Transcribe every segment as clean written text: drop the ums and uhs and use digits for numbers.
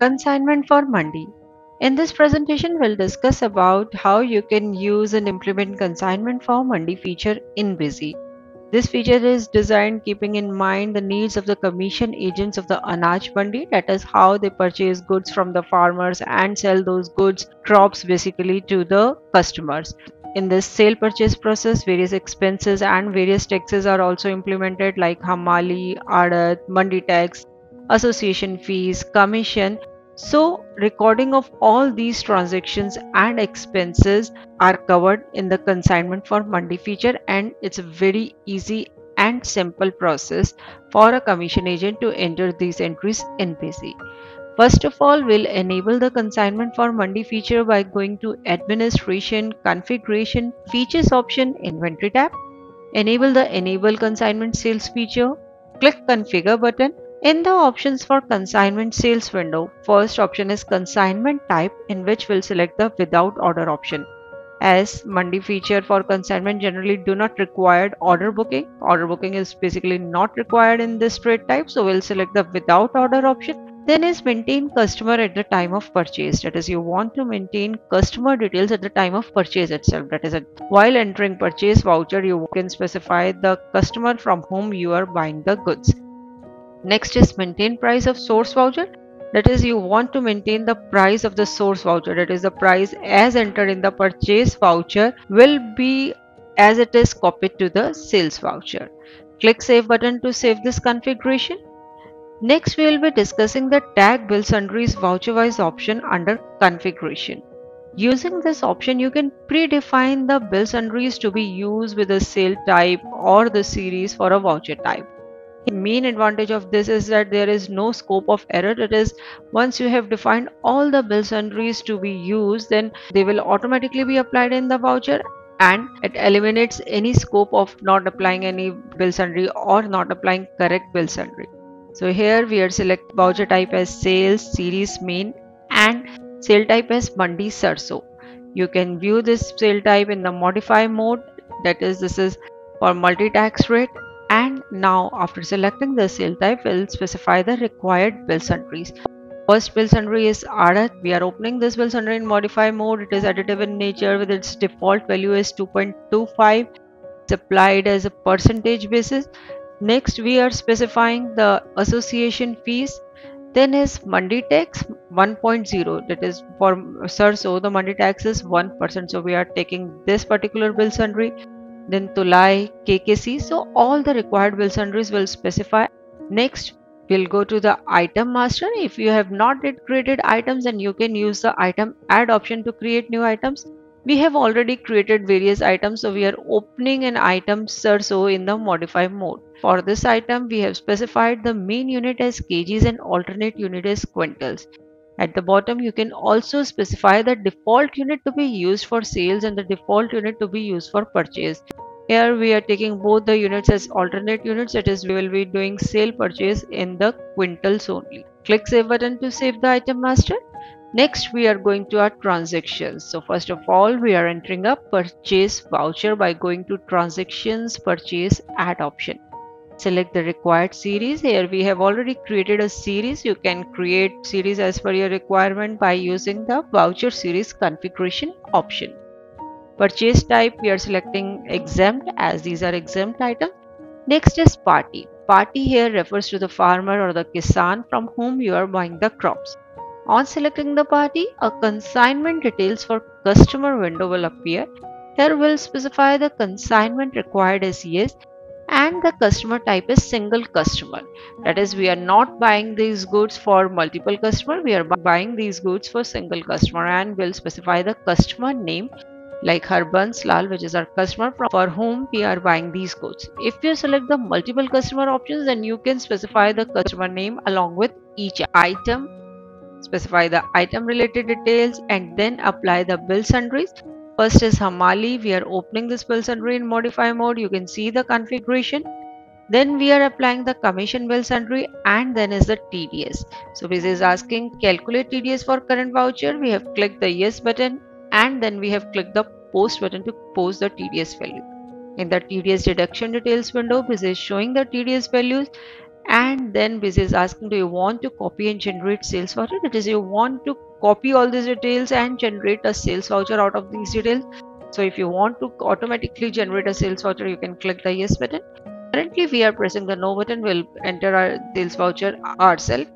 Consignment for Mandi. In this presentation, we'll discuss about how you can use and implement consignment for Mandi feature in Busy. This feature is designed keeping in mind the needs of the commission agents of the Anaj Mandi, that is how they purchase goods from the farmers and sell those goods, crops basically, to the customers. In this sale purchase process, various expenses and various taxes are also implemented like Hamali, Adat, Mandi Tax, association fees, commission. So recording of all these transactions and expenses are covered in the consignment for Mandi feature, and it's a very easy and simple process for a commission agent to enter these entries in Busy. First of all, we'll enable the consignment for Mandi feature by going to Administration, Configuration, Features option, Inventory tab. Enable the Enable Consignment Sales feature. Click Configure button. In the options for consignment sales window, first option is consignment type, in which we'll select the without order option. As Mandi feature for consignment generally do not require order booking is basically not required in this trade type, so we'll select the without order option. Then is maintain customer at the time of purchase, that is you want to maintain customer details at the time of purchase itself, that is while entering purchase voucher you can specify the customer from whom you are buying the goods. Next is maintain price of source voucher, that is you want to maintain the price of the source voucher, that is the price as entered in the purchase voucher will be as it is copied to the sales voucher. Click save button to save this configuration. Next we will be discussing the tag bill sundries voucher wise option under configuration. Using this option, you can predefine the bill sundries to be used with the sale type or the series for a voucher type. The main advantage of this is that there is no scope of error, that is once you have defined all the bill sundries to be used, then they will automatically be applied in the voucher, and it eliminates any scope of not applying any bill sundry or not applying correct bill sundry. So here we are select voucher type as sales, series main, and sale type as Mandi Sarso. You can view this sale type in the modify mode, that is this is for multi-tax rate. And now after selecting the sale type, we'll specify the required bill sundries. First bill sundry is Adat. We are opening this bill sundry in modify mode. It is additive in nature with its default value is 2.25. It's applied as a percentage basis. Next we are specifying the association fees. Then is Mandi Tax 1.0, that is for Sarso the Mandi Tax is 1%, so we are taking this particular bill sundry. Then Tulai, KKC, so all the required bill sundries will specify. Next we'll go to the item master. If you have not yet created items, then you can use the item add option to create new items. We have already created various items, so we are opening an item Sarso in the modify mode. For this item we have specified the main unit as kgs and alternate unit as quintals. At the bottom you can also specify the default unit to be used for sales and the default unit to be used for purchase. Here we are taking both the units as alternate units, that is we will be doing sale purchase in the quintals only. Click save button to save the item master. Next we are going to our transactions. So first of all we are entering a purchase voucher by going to transactions, purchase add option. Select the required series. Here we have already created a series. You can create series as per your requirement by using the voucher series configuration option. Purchase type, we are selecting exempt as these are exempt items. Next is party. Party here refers to the farmer or the kisan from whom you are buying the crops. On selecting the party, a consignment details for customer window will appear. Here we'll specify the consignment required as yes. And the customer type is single customer, that is we are not buying these goods for multiple customer, we are buying these goods for single customer, and we'll specify the customer name like Harbans Lal, which is our customer for whom we are buying these goods. If you select the multiple customer options, then you can specify the customer name along with each item, specify the item related details, and then apply the bill sundries. First is Hamali. We are opening this bill sundry in modify mode. You can see the configuration. Then we are applying the commission bill sundry, and then is the TDS. So this is asking calculate TDS for current voucher. We have clicked the yes button, and then we have clicked the post button to post the TDS value. In the TDS deduction details window, this is showing the TDS values, And then Busy is asking, do you want to copy and generate sales voucher? That is, you want to copy all these details and generate a sales voucher out of these details. So if you want to automatically generate a sales voucher, you can click the yes button. Currently we are pressing the no button. We'll enter our sales voucher ourselves.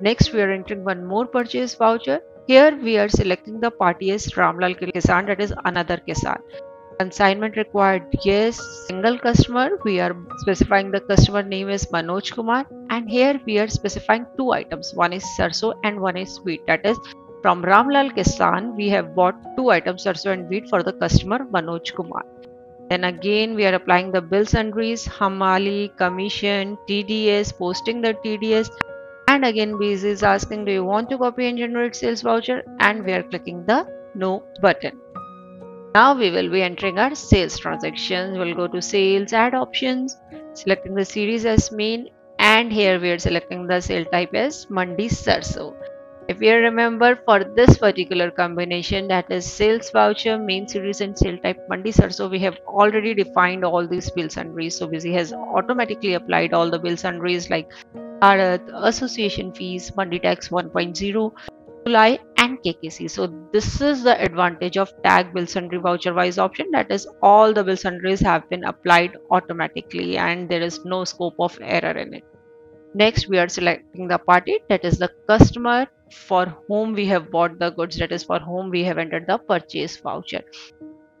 Next we are entering one more purchase voucher. Here we are selecting the party as Ramlal Kisan, that is another Kisan. Consignment required, yes. Single customer, we are specifying the customer name is Manoj Kumar, and here we are specifying two items, one is Sarso and one is wheat. That is, from Ramlal Kisan we have bought two items, Sarso and wheat, for the customer Manoj Kumar. Then again we are applying the bill sundries, Hamali, commission, TDS, posting the TDS. And again Busy is asking, do you want to copy and generate sales voucher? And we are clicking the no button. Now we will be entering our sales transactions. We'll go to sales, add options, selecting the series as main, and here we are selecting the sale type as Mandi Sarso. If you remember, for this particular combination, that is sales voucher, main series and sale type Mandi Sarso, we have already defined all these bill sundries. So Busy has automatically applied all the bill sundries like ARAT, association fees, Mandi Tax 1.0, Tulai and KKC. So this is the advantage of tag bill sundry voucher wise option, that is all the bill sundries have been applied automatically and there is no scope of error in it. Next we are selecting the party, that is the customer for whom we have bought the goods, that is for whom we have entered the purchase voucher.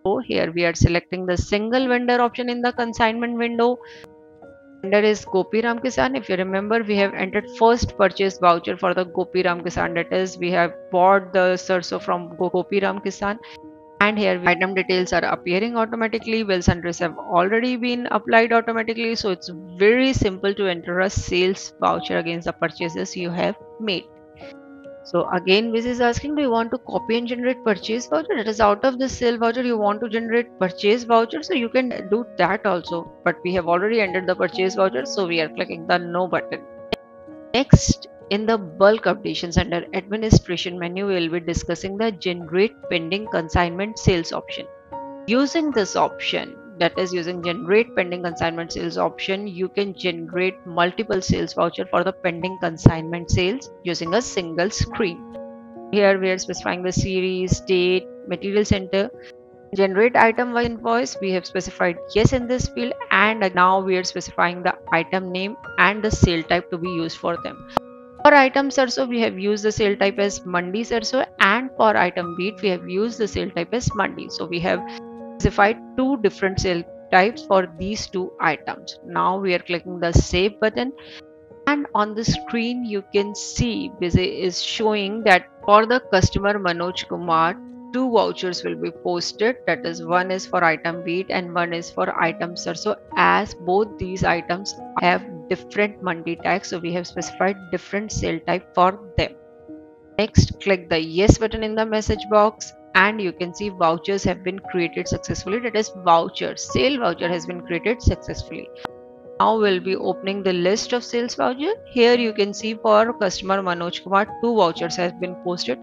So here we are selecting the single vendor option in the consignment window. Vendor is Gopi Ram Kisan. If you remember, we have entered first purchase voucher for the Gopi Ram Kisan, that is we have bought the Sarso from Gopi Ram Kisan, and here item details are appearing automatically. Bill sundries have already been applied automatically, so it's very simple to enter a sales voucher against the purchases you have made. So again Busy is asking, do you want to copy and generate purchase voucher? That is, out of this sale voucher you want to generate purchase voucher, so you can do that also, but we have already entered the purchase voucher, so we are clicking the no button. Next, in the bulk updations under administration menu, we will be discussing the generate pending consignment sales option. Using this option, that is using generate pending consignment sales option, you can generate multiple sales voucher for the pending consignment sales using a single screen. Here we are specifying the series, date, material center. Generate item by invoice, we have specified yes in this field, and now we are specifying the item name and the sale type to be used for them. For item Sarso, we have used the sale type as Mandi Sarso, and for item wheat, we have used the sale type as Mandi. So we have specified two different sale types for these two items. Now we are clicking the save button, and on the screen you can see Busy is showing that for the customer Manoj Kumar, two vouchers will be posted, that is one is for item wheat and one is for item Sarso, as both these items have different Mandi tax, so we have specified different sale type for them. Next, click the yes button in the message box, and you can see vouchers have been created successfully, that is sale voucher has been created successfully. Now we'll be opening the list of sales voucher. Here you can see for customer Manoj Kumar, two vouchers have been posted.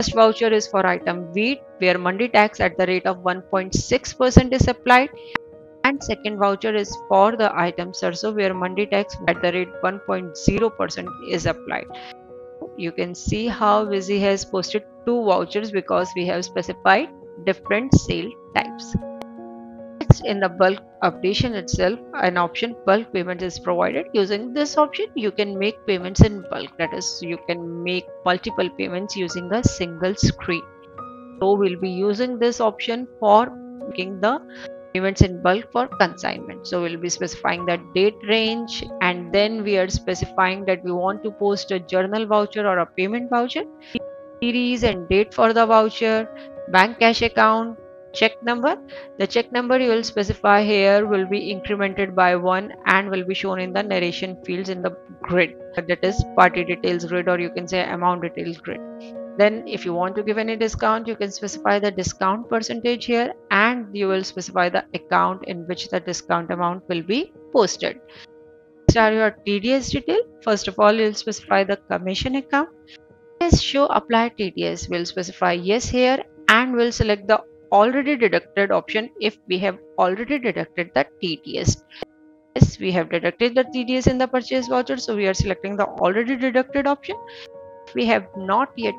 First voucher is for item wheat, where Mandi tax at the rate of 1.6% is applied, and second voucher is for the item Sarso, where Mandi tax at the rate 1.0% is applied. You can see how Busy has posted two vouchers because we have specified different sale types. Next, in the bulk updation itself, an option bulk payment is provided. Using this option, you can make payments in bulk, that is you can make multiple payments using a single screen. So we'll be using this option for making the payments in bulk for consignment. So we'll be specifying the date range, and then we are specifying that we want to post a journal voucher or a payment voucher, series and date for the voucher, bank cash account, check number. The check number you will specify here will be incremented by 1 and will be shown in the narration fields in the grid, that is party details grid, or you can say amount details grid. Then if you want to give any discount, you can specify the discount percentage here, and you will specify the account in which the discount amount will be posted. Next are your TDS detail. First of all, you'll specify the commission account. Yes, show apply TDS. We'll specify yes here, and we'll select the already deducted option if we have already deducted the TDS. TDS. We have deducted the TDS in the purchase voucher, so we are selecting the already deducted option. If we have not yet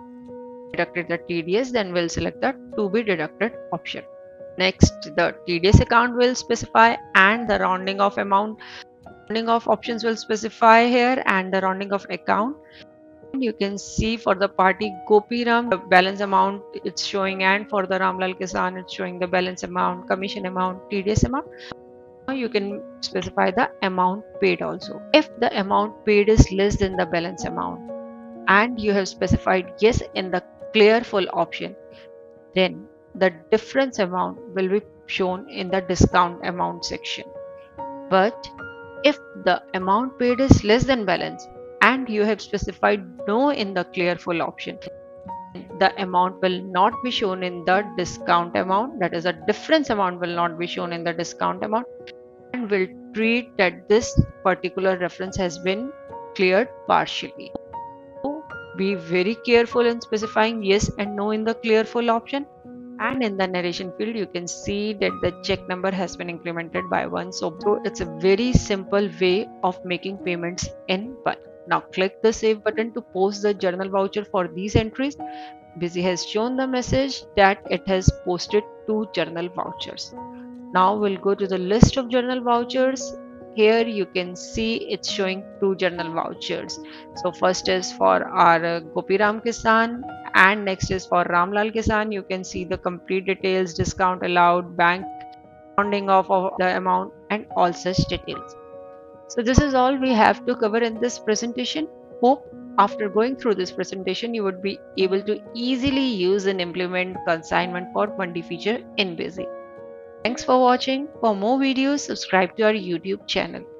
deducted the TDS, then we'll select the to be deducted option. Next, the TDS account will specify, and the rounding of amount, rounding of options will specify here, and the rounding of account. You can see for the party Gopi Ram, the balance amount it's showing, and for the Ramlal Kisan, it's showing the balance amount, commission amount, TDS amount. You can specify the amount paid also. If the amount paid is less than the balance amount and you have specified yes in the clear full option, then the difference amount will be shown in the discount amount section. But if the amount paid is less than balance and you have specified no in the clear full option, the amount will not be shown in the discount amount, that is, a difference amount will not be shown in the discount amount, and will treat that this particular reference has been cleared partially. So be very careful in specifying yes and no in the clear full option. And in the narration field, you can see that the check number has been incremented by 1. So it's a very simple way of making payments in bulk. Now click the save button to post the journal voucher for these entries. Busy has shown the message that it has posted 2 journal vouchers. Now we'll go to the list of journal vouchers. Here you can see it's showing 2 journal vouchers. So first is for our Gopi Ram Kisan, and next is for Ramlal Kisan. You can see the complete details, discount allowed, bank rounding off of the amount, and all such details. So this is all we have to cover in this presentation. Hope after going through this presentation you would be able to easily use and implement consignment for Mandi feature in Busy. Thanks for watching. For more videos, subscribe to our YouTube channel.